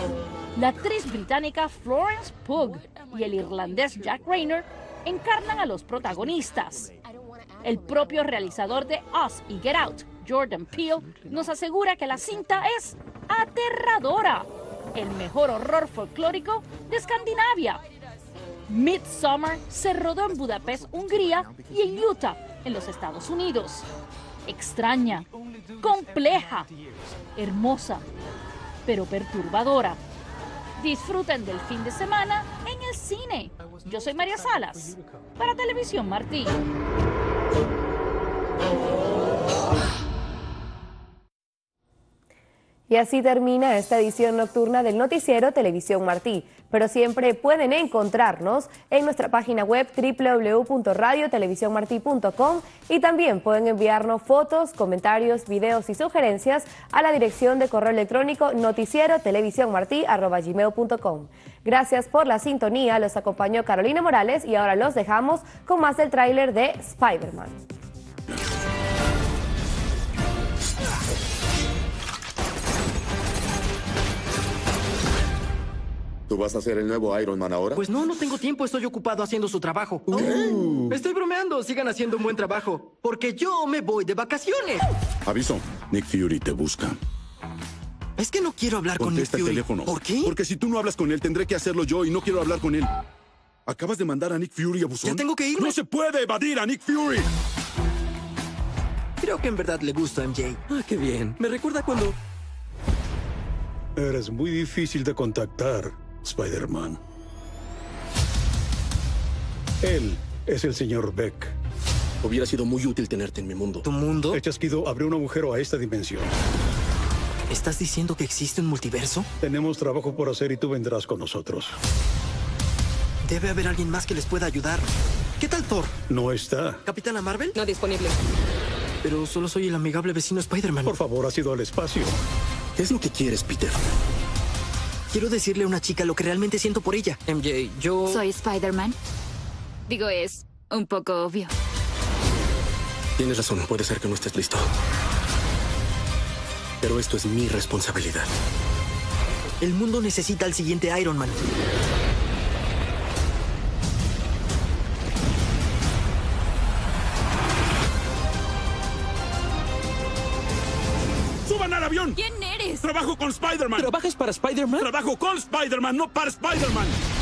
La actriz británica Florence Pugh y el irlandés Jack Rayner encarnan a los protagonistas. El propio realizador de Us y Get Out, Jordan Peele, nos asegura que la cinta es aterradora, el mejor horror folclórico de Escandinavia. Midsommar se rodó en Budapest, Hungría, y en Utah, en los Estados Unidos. Extraña, compleja, hermosa, pero perturbadora. Disfruten del fin de semana en el cine. Yo soy María Salas, para Televisión Martí. Y así termina esta edición nocturna del noticiero Televisión Martí, pero siempre pueden encontrarnos en nuestra página web w w w punto radio televisión martí punto com y también pueden enviarnos fotos, comentarios, videos y sugerencias a la dirección de correo electrónico noticiero televisión martí arroba gmail punto com. Gracias por la sintonía, los acompañó Carolina Morales y ahora los dejamos con más del tráiler de Spider-Man. ¿Tú vas a ser el nuevo Iron Man ahora? Pues no, no tengo tiempo. Estoy ocupado haciendo su trabajo. Uh. Estoy bromeando. Sigan haciendo un buen trabajo. Porque yo me voy de vacaciones. Aviso. Nick Fury te busca. Es que no quiero hablar Contesta con Nick Fury. El teléfono. ¿Por qué? Porque si tú no hablas con él, tendré que hacerlo yo y no quiero hablar con él. ¿Acabas de mandar a Nick Fury a buzón? ¿Ya tengo que irme? ¡No se puede evadir a Nick Fury! Creo que en verdad le gusta a M J. Ah, qué bien. Me recuerda cuando... Eres muy difícil de contactar, Spider-Man. Él es el señor Beck. Hubiera sido muy útil tenerte en mi mundo. ¿Tu mundo? El chasquido abrió un agujero a esta dimensión. ¿Estás diciendo que existe un multiverso? Tenemos trabajo por hacer y tú vendrás con nosotros. Debe haber alguien más que les pueda ayudar. ¿Qué tal Thor? No está. ¿Capitana Marvel? No disponible. Pero solo soy el amigable vecino Spider-Man. Por favor, has ido al espacio. ¿Qué es lo que quieres, Peter? Quiero decirle a una chica lo que realmente siento por ella. M J, yo... ¿Soy Spider-Man? Digo, es un poco obvio. Tienes razón, puede ser que no estés listo. Pero esto es mi responsabilidad. El mundo necesita al siguiente Iron Man. ¿Quién eres? Trabajo con Spider-Man. ¿Trabajas para Spider-Man? Trabajo con Spider-Man, no para Spider-Man.